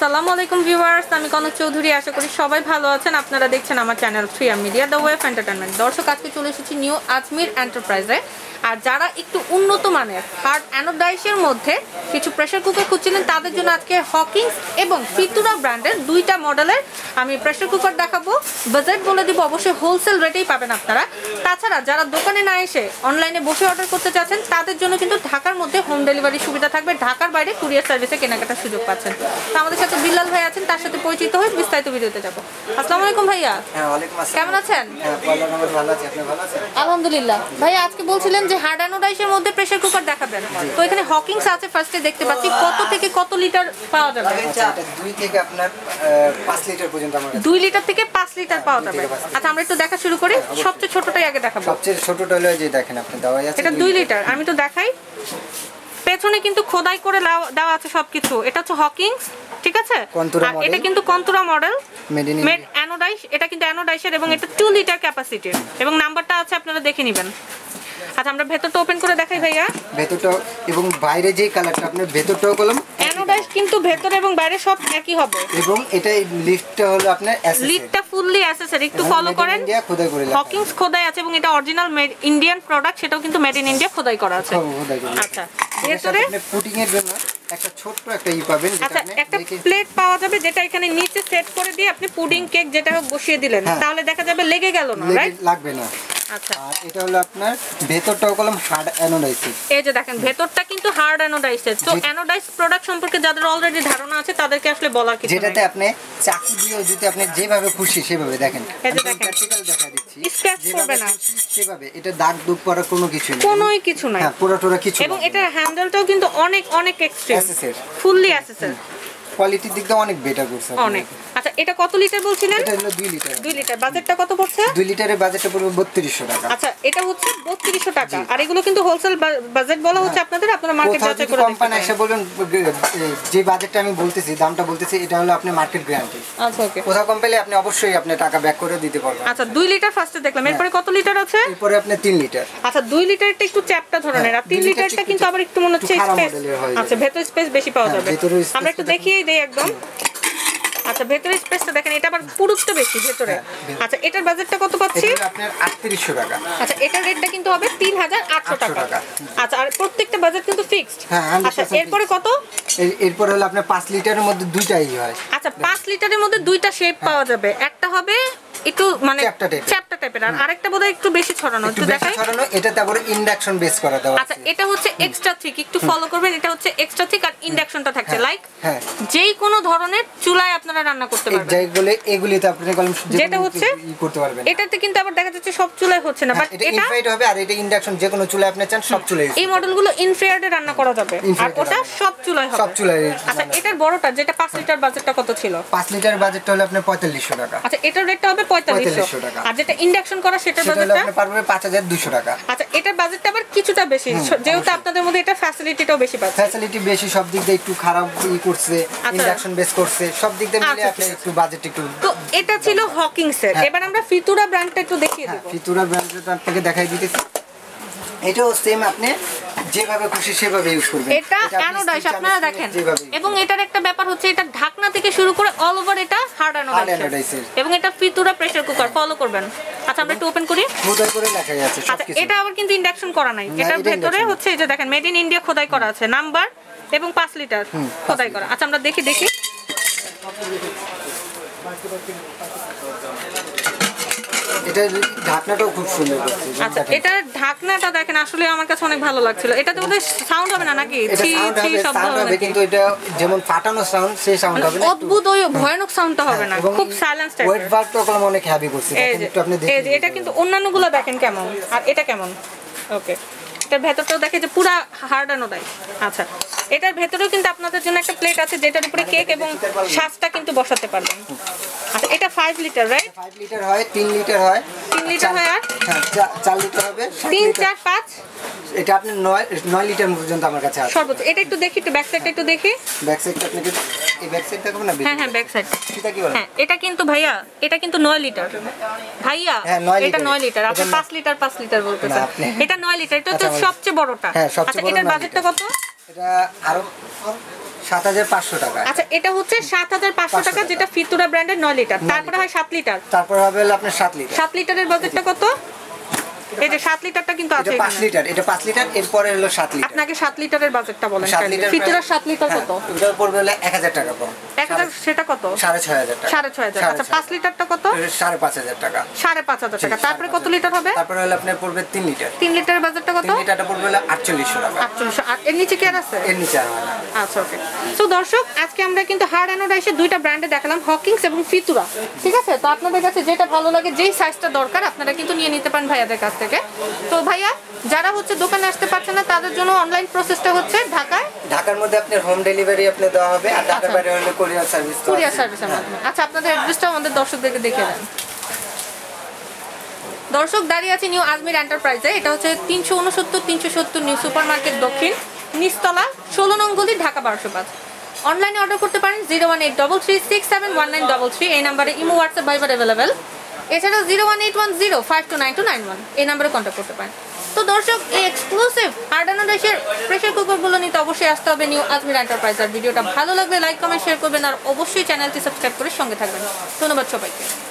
আসসালামু আলাইকুম ভিউয়ার্স, আমি কনক চৌধুরী। আশা করি সবাই ভালো আছেন। আপনারা দেখছেন আমার channel 3M Media, The Way of Entertainment। দর্শক, আজকে চলে এসেছি নিউ আজমির এন্টারপ্রাইজে। আর যারা একটু উন্নত মানের হার্ট অ্যানোডাইসের মধ্যে কিছু প্রেশার কুকার খুঁজছিলেন তাদের জন্য আজকে হকিংস এবং ফিতুরা ব্র্যান্ডের দুইটা মডেলের আমি প্রেশার কুকার দেখাবো। বাজেট বলে দিব, অবশ্যই হোলসেল রেটেই পাবেন আপনারা। তাছাড়া যারা দোকানে না এসে অনলাইনে বসে অর্ডার করতে চাচ্ছেন তাদের জন্য কিন্তু ঢাকার মধ্যে হোম ডেলিভারি সুবিধা থাকবে, ঢাকার বাইরে কুরিয়ার সার্ভিসে কেনাকাটার সুযোগ পাচ্ছেন। তো আমাদের সাথে বিল্লাল ভাই আছেন, তার সাথে পরিচিত হয়ে বিস্তারিত ভিডিওতে যাবো। আসসালামু আলাইকুম ভাইয়া, কেমন আছেন? আলহামদুলিল্লাহ। ভাইয়া, আজকে বলছিলেন যে হার্ড অ্যানোডাইসের মধ্যে প্রেসার কুকার দেখাবেন, তো এখানে হকিংস আছে। ফার্স্টে দেখতে পাচ্ছি কত থেকে কত লিটার পাওয়া যাবে? আচ্ছা, এটা 2 থেকে আপনার 5 লিটার পর্যন্ত আমরা 2 লিটার থেকে 5 লিটার পাওয়া যাবে। আচ্ছা, আমরা একটু দেখা শুরু করি। সবচেয়ে ছোটটাই আগে দেখাবো। সবচেয়ে ছোটটা হলো যে দেখেন আপনি দেওয়াই আছে, এটা 2 লিটার। আমি তো দেখাই, পেছনে কিন্তু খোদাই করে দেওয়া আছে সবকিছু। এটা হচ্ছে হকিংস, ঠিক আছে? আর এটা কিন্তু কন্তুরা মডেল, মেড অ্যানোডাইস। এটা কিন্তু অ্যানোডাইসার এবং এটা 2 লিটার ক্যাপাসিটি এবং নাম্বারটা আছে, আপনারা দেখে নেবেন। আচ্ছা, আমরা ভেতরটা ওপেন করে দেখাই ভাইয়া। ভেতরটা এবং বাইরে যে কালারটা, আপনি ভেতরটাও কলম অ্যানোডাইস, কিন্তু ভেতর এবং বাইরে সব একই হবে। এবং এটা লিডটা হলো আপনার অ্যাসেসরি, লিডটা ফুললি অ্যাসেসরি। একটু ফলো করেন, ইন্ডিয়া খোদাই করে লেখা হকিংস খোদাই আছে এবং এটা অরিজিনাল মেড ইন্ডিয়ান প্রোডাক্ট, সেটাও কিন্তু মেড ইন ইন্ডিয়া খোদাই করা আছে। আচ্ছা, ভেতরে পুটিং এর জন্য একটা ছোট একটা ই পাবেন, যেটা আপনি একটা প্লেট পাওয়া যাবে, যেটা এখানে নিচে সেট করে দিয়ে আপনি পুডিং কেক যেটা হোক বসিয়ে দিলেন, তাহলে দেখা যাবে লেগে গেল না, রাইট? লাগবে না। আচ্ছা, আর এটা হলো আপনার ভেতরটাও কলম হার্ড অ্যানোডাইসিস। এই যে দেখেন, ভেতরটা কিন্তু হার্ড অ্যানোডাইসিস। তো অ্যানোডাইস প্রোডাক্ট সম্পর্কে যাদের অলরেডি ধারণা আছে তাদেরকে আসলে বলার কিছু নেই। যেটাতে আপনি চাকু দিয়ে যদি আপনি যেভাবে খুশি সেভাবে দেখেন, এই যে দেখেন, প্র্যাকটিক্যাল দেখা দিচ্ছি, স্ক্র্যাচ করবে না সেভাবে, এটা দাগ দুগ করার কোনো কিছু নেই, কোনোই কিছু নাই, হ্যাঁ, পুরোটোরা কিছু না। এবং এটা হ্যান্ডেলটাও কিন্তু অনেক অনেক এক্সট্রিম অ্যাসেসর, ফুললি অ্যাসেসর। কোয়ালিটির দিক দিয়ে অনেক বেটার করছে অনেক। আচ্ছা, এটা কত লিটার বলছিলেন? এটা হলো 2 লিটার। 2 লিটার বাজেটটা কত পড়ছে? 2 লিটারের বাজেটটা পড়বে 3200 টাকা। আচ্ছা, এটা হচ্ছে 3200 টাকা। আর এগুলো কিন্তু হোলসেল বাজেট বলা হচ্ছে আপনাদের, আপনারা মার্কেট যাচাই করে দেখুন। কোম্পানি এসে বলবেন যে বাজেটটা আমি বলতেছি, দামটা বলতেছি, এটা হলো আপনি মার্কেট গ্যারান্টি। আচ্ছা, ওকে। ওটা কমপ্লিট, আপনি অবশ্যই আপনি টাকা ব্যাক করে দিতে পারবেন। আচ্ছা, 2 লিটার ফার্স্টে দেখলাম, এরপরে কত লিটার আছে? এরপরে আপনি 3 লিটার। আচ্ছা, 2 লিটারটা একটু চ্যাপটা ধরনের, আর 3 লিটারটা কিন্তু আবার একটু মনে হচ্ছে স্পেস। আচ্ছা, ভেতরে স্পেস বেশি পাওয়া যাবে, আমরা একটু দেখি একদম। আচ্ছা, ভেতরে স্পেসটা দেখেন, এটা আবার পুরুষটা বেশি ভেতরে। আচ্ছা, এটার বাজেটটা কত পাচ্ছি? এটা আপনার 3800 টাকা। আচ্ছা, এটার রেটটা কিন্তু হবে 3800 টাকা। আচ্ছা, আর প্রত্যেকটা বাজেট কিন্তু ফিক্সড। আচ্ছা, এরপরে কত? এরপর হলো আপনার 5 লিটারের মধ্যে দুইটাই হয়। আচ্ছা, 5 লিটারের মধ্যে দুইটা শেপ পাওয়া যাবে, একটা হবে একটু মানে চ্যাপটা টাইপের, আর আরেকটা বোধহয় একটু বেশি ছড়ানো। একটু দেখাই, ছড়ানো। এটা তারপরে ইন্ডাকশন বেস করা দাও। আচ্ছা, এটা হচ্ছে এক্সট্রা থিক, একটু ফলো করবেন। এটা হচ্ছে এক্সট্রা থিক আর ইন্ডাকশনটা থাকছে লাইক, হ্যাঁ, যেই কোনো ধরনের চুলায় আপনারা রান্না করতে পারবেন। যাই বলে এগুলিতে আপনি কলম যেটা হচ্ছে ই করতে পারবেন। এটাতে কিন্তু আবার দেখা যাচ্ছে সব চুলায় হচ্ছে না, বাট এটা ইনফ্রারেড হবে। আর এটা ইন্ডাকশন, যে কোনো চুলায় আপনি চান সব চুলায়। এই মডেলগুলো ইনফ্রারেডে রান্না করা যাবে, আর ওটা সব চুলায় হবে, সব চুলায়। আচ্ছা, এটার বড়টা যেটা 5 লিটার বাজেটটা কত ছিল? 5 লিটার বাজেটটা হলো আপনার 4500 টাকা। আচ্ছা, এটার রেটটা হবে 4500 টাকা। আর যেটা ইন্ডাকশন করা সেটার বাজেটটা আপনি পারবেন 5200 টাকা। আচ্ছা, এটার বাজেটটা আবার কিছুটা বেশি, যেহেতু আপনাদের মধ্যে এটা ফ্যাসিলিটিটাও বেশি পাচ্ছে। ফ্যাসিলিটি বেশি, সব দিক দিয়ে একটু খারাপ ই করছে, ইন্ডাকশন বেস করছে, সব দিক দিয়ে মিলে আপনি একটু বাজেট একটু। তো এটা ছিল হকিংস এর। এবার আমরা ফিতুরা ব্র্যান্ডটা একটু দেখিয়ে দেব। ফিতুরা ব্র্যান্ডটা আপনাকে দেখাই দিতেছি, এটাও সেম, আপনি যেভাবে খুশি সেভাবে ইউজ করবেন। এটা অ্যানোডাইস, আপনারা দেখেন। এবং এটার একটা ব্যাপার হচ্ছে, এটা ঢাকনা থেকে শুরু করে অল ওভার এটা হার্ড অ্যানোডাইস। এবং এটা ফিতুরা প্রেসার কুকার, ফলো করবেন। আচ্ছা, আমরা একটু ওপেন করি, খোদাই করে লেখা আছে সবকিছু। এটা আবার কিন্তু ইন্ডাকশন করা নাই, এটার ভিতরে হচ্ছে এই যে দেখেন মেড ইন ইন্ডিয়া খোদাই করা আছে, নাম্বার এবং 5 লিটার খোদাই করা। আচ্ছা, আমরা দেখি দেখি। এটা ঢাকনাটাও খুব সুন্দর করছে। আচ্ছা, এটা ঢাকনাটা দেখেন, আসলে আমার কাছে অনেক ভালো লাগছিল। এটা তো ওদের সাউন্ড হবে না নাকি? ছি শব্দ হবে, কিন্তু এটা যেমন ফাটানো সাউন্ড সেই সাউন্ড হবে না, অদ্ভুত ওই ভয়ানক সাউন্ডটা হবে না, খুব সাইলেন্স টাইপ। ওয়েট ভাগ তো কলম অনেক হেভি করছে, কিন্তু আপনি দেখেন এটা কিন্তু অন্যান্যগুলো দেখেন কেমন, আর এটা কেমন। ওকে, এটার ভেতরটাও দেখে যে পুরো হার্ড অ্যানোডাইস। আচ্ছা, এটার ভেতরেও কিন্তু আপনাদের জন্য একটা প্লেট আছে, যেটার উপরে কেক এবং শাঁসটা কিন্তু বসাতে পারবেন। আচ্ছা, এটা 5 লিটার, রাইট? 5 লিটার হয়, 3 লিটার হয়, 3 লিটার হয়, আর 4 লিটার হবে, 3 4 5। এটা আপনি 9 লিটার পর্যন্ত আমার কাছে আছে সর্বোচ্চ। এটা একটু দেখি, একটু ব্যাক সাইডটা একটু দেখি। ব্যাক সাইডটা আপনাকে এই ব্যাক সাইড দেখাবো না? হ্যাঁ হ্যাঁ, ব্যাক সাইড। এটা কি বলে? হ্যাঁ, এটা কিন্তু ভাইয়া, এটা কিন্তু 9 লিটার ভাইয়া, এটা 9 লিটার। আপনি 5 লিটার 5 লিটার বলতেছেন, এটা 9 লিটার। এটা তো সবচেয়ে বড়টা। আচ্ছা, এটার বাজেটটা কত? এটা আরো 7500 টাকা। আচ্ছা এটা হচ্ছে 7500 টাকা যেটা ফিতুরা ব্র্যান্ডের 9 লিটার। তারপরে হয় 7 লিটার। তারপরে হবে আপনার 7 লিটার। 7 লিটারের বাজেটটা কত? এই যে 7 লিটারটা কিন্তু আছে এখানে। 5 লিটার, এটা 5 লিটার, এরপরে হলো 7 লিটার। আপনাকে 7 লিটারের বাজেটটা বলেন। ফিতুরা 7 লিটার কত? এটার পড়বে হলো 1000 টাকা কম। 1000 সেটা কত? 6500 টাকা। 6500। আচ্ছা 5 লিটারটা কত? 5500 টাকা। 5500 টাকা। তারপরে কত লিটার হবে? তারপরে হলো আপনার পড়বে 3 লিটার। 3 লিটারের বাজেটটা কত? 3 লিটারটা পড়বে হলো 4800 টাকা। 4800। আর এর নিচে কি আছে? এর নিচে আর না। আচ্ছা ওকে। সো দর্শক আজকে আমরা কিন্তু হার্ড অ্যানোডাইসের দুইটা ব্র্যান্ডে দেখালাম, হকিংস এবং ফিতুরা। ঠিক আছে? তো আপনাদের কাছে যেটা ভালো লাগে, যেই সাইজটা দরকার আপনারা কিন্তু নিয়ে নিতে পারেন ভাইয়াদের কাছে। তো ভাইয়া যারা হচ্ছে দোকানে আসতে পারছে না তাদের জন্য অনলাইন প্রসেসটা হচ্ছে ঢাকায়, ঢাকার মধ্যে আপনি হোম ডেলিভারি আপনি দেওয়া হবে, আর ঢাকার বাইরে হলে কুরিয়ার সার্ভিস। আচ্ছা আপনাদের অ্যাড্রেসটা আমাদের দর্শকদেরকে দেখিয়ে দেন। দর্শক দাঁড়িয়ে আছে নিউ আজমির এন্টারপ্রাইজে, এটা হচ্ছে 369 নিউ সুপারমার্কেট দক্ষিণ নিচতলা 16 নং গলি ঢাকা 1205। অনলাইনে অর্ডার করতে পারেন 01833671933 এই নাম্বারে ইমো হোয়াটসঅ্যাপ ভাইবার অ্যাভেলেবেল। এছাড়াও 01810529291 এই নাম্বারে কন্ট্যাক্ট করতে পারেন। তো দর্শক এই এক্সক্লুসিভ আর্ট অ্যানোডাইসির প্রেশার কুকারগুলো নিতে অবশ্যই আসতে হবে নিউ আজমির এন্টারপ্রাইজ। আর ভিডিওটা ভালো লাগলে লাইক, কমেন্ট, শেয়ার করবেন, আর অবশ্যই চ্যানেলটি সাবস্ক্রাইব করে সঙ্গে থাকবেন। ধন্যবাদ সবাইকে।